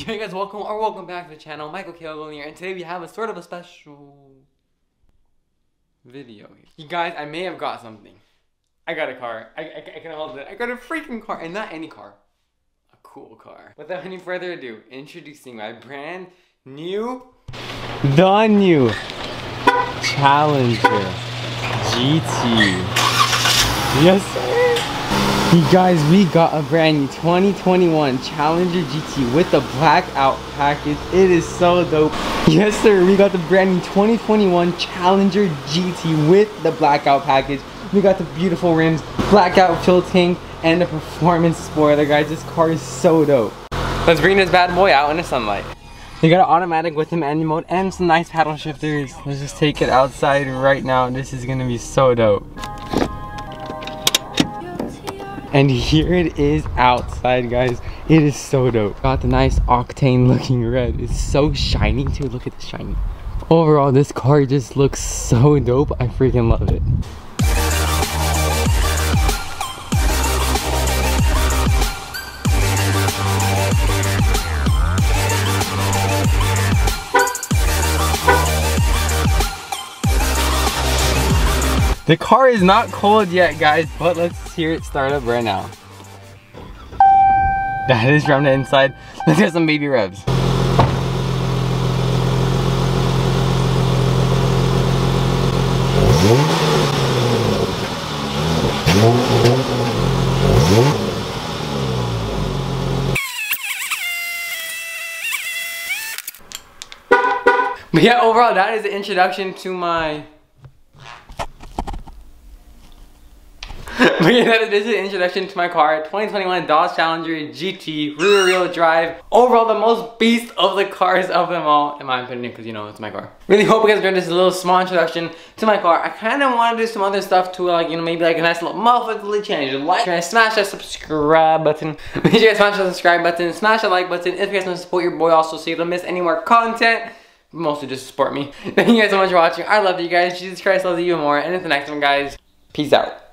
Yo, you guys, welcome back to the channel. Michael Keioglian here, and today we have a sort of a special video. You guys, I may have got something. I got a car. I can hold it. I got a freaking car, and not any car. A cool car. Without any further ado, introducing my brand new, the new Challenger GT. Yes, sir. You guys, we got a brand new 2021 Challenger GT with the blackout package. It is so dope. Yes, sir, we got the brand new 2021 Challenger GT with the blackout package. We got the beautiful rims, blackout fuel tank, and the performance spoiler, guys. This car is so dope. Let's bring this bad boy out in the sunlight. You got an automatic with the manual mode and some nice paddle shifters. Let's just take it outside right now. This is gonna be so dope. And here it is outside, guys. It is so dope. Got the nice octane looking red. It's so shiny too. Look at the shiny. Overall, this car just looks so dope. I freaking love it. The car is not cold yet, guys, but let's hear it start up right now. That is from the inside. Let's get some baby revs. But yeah, overall, that is the introduction to my... But yeah, this is an introduction to my car, 2021 Dodge Challenger GT, rear wheel drive. Overall, the most beast of the cars of them all, in my opinion, because you know, it's my car. Really hope you guys enjoyed this little small introduction to my car. I kind of want to do some other stuff too, like, you know, maybe like a nice little muffled change. Like, smash that subscribe button. Make sure you guys smash that subscribe button, smash that like button. If you guys want to support your boy also, so you don't miss any more content. Mostly just support me. Thank you guys so much for watching. I love you guys. Jesus Christ loves you even more. And until the next one, guys, peace out.